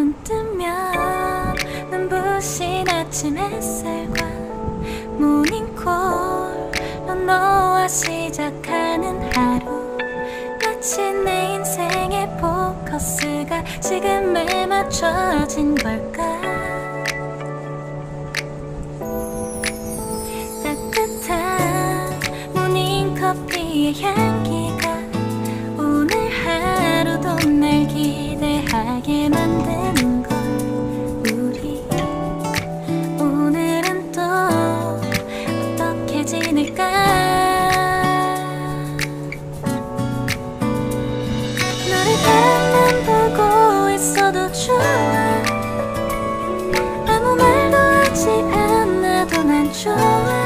눈 뜨면 눈부신 아침 햇살과 모닝콜로 너와 시작하는 하루, 마치 내 인생의 포커스가 지금에 맞춰진 걸까. 따뜻한 모닝커피의 향기가 오늘 하루도 날 기대하게 만드는 걸. 우리 오늘은 또 어떻게 지낼까. 너를 밤만 보고 있어도 좋아. 아무 말도 하지 않아도 난 좋아.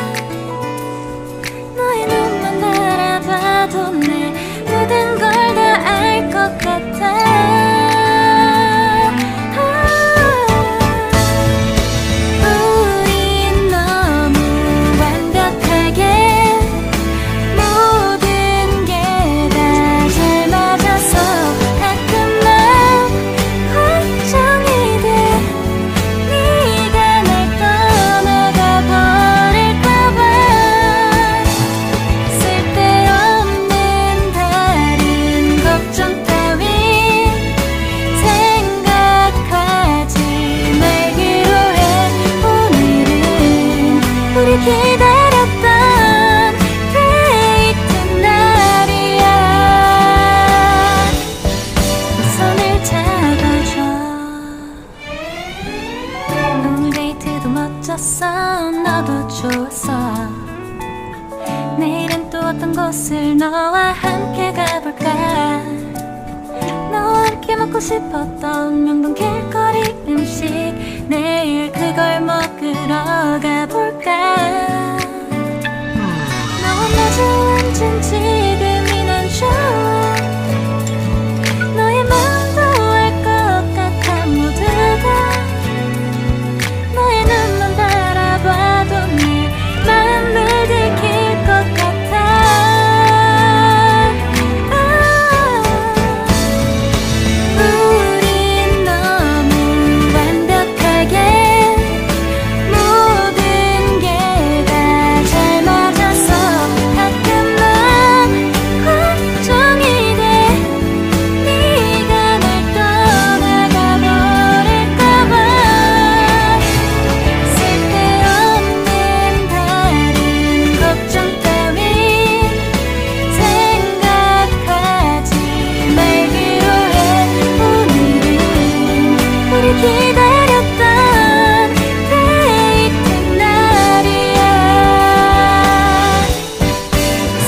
기다렸던 데이트 날이야. 손을 잡아줘. 오늘 데이트도 멋졌어. 너도 좋았어. 내일은 또 어떤 곳을 너와 함께 가볼까. 너와 함께 먹고 싶었던 명동 길거리 음식, 내일 그걸 먹으러 가볼까. 지금이 난 좋아. 너의 마음도 알 것 같아. 모두 다 너의 눈만 바라봐도 내 마음을 들킬 것 같아. 우린 너무 완벽하게 모든 게 다 잘 맞아서 기다렸던 데이트 날이야.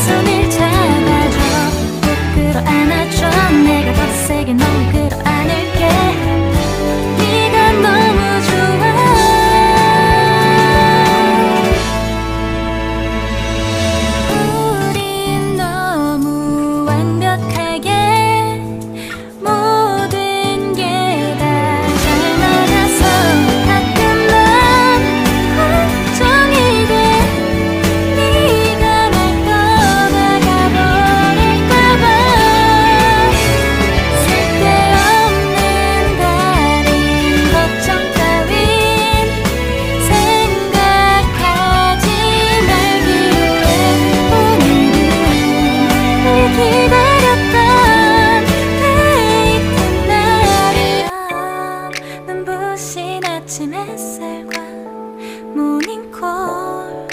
손을 잡아줘. 꼭 끌어 안아줘. 내가 더 세게 널 끌어 안을게. 네가 너무 좋아. 우린 너무 완벽하게 아침 햇살과 모닝콜로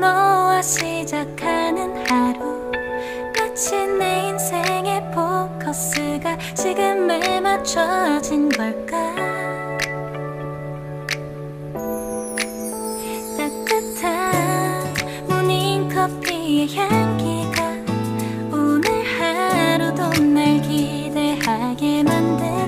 너와 시작하는 하루, 마치 내 인생의 포커스가 지금에 맞춰진 걸까. 따뜻한 모닝커피의 향기가 오늘 하루도 날 기대하게 만드는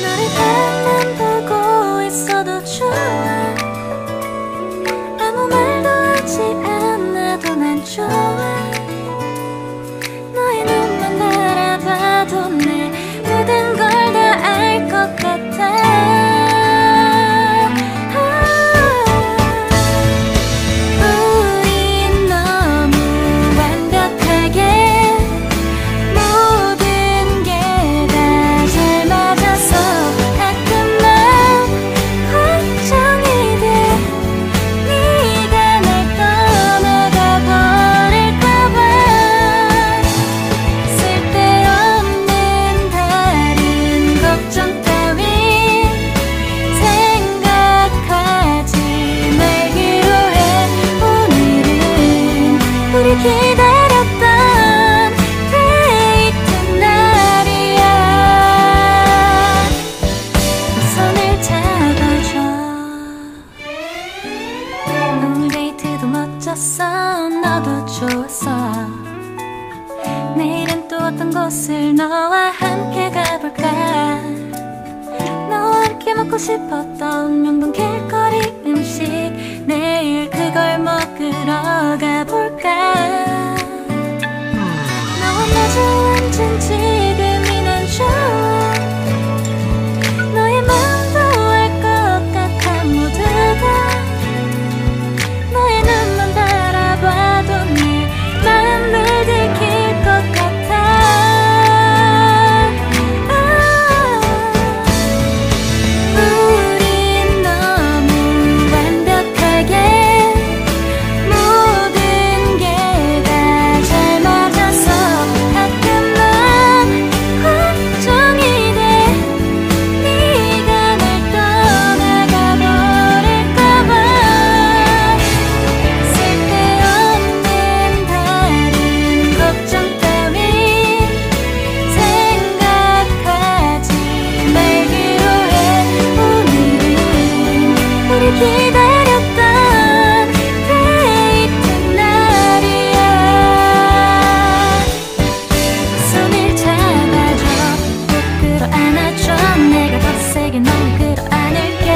너를 밤만 보고 있어도 좋아. 잡아줘. 넌 데이트도 멋졌어, 너도 좋았어. 내일은 또 어떤 곳을 너와 함께 가볼까. 너와 함께 먹고 싶었던 명동 길거리 음식, 내일 그걸 먹으러 가볼까. 너와 마주 앉은 지금이 난 좋아. 기다렸던 데이트 날이야. 손을 잡아줘, 꼭 끌어 안아줘. 내가 더 세게 널 끌어 안을게.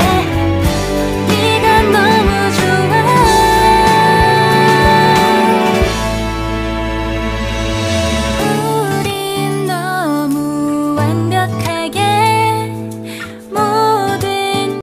네가 널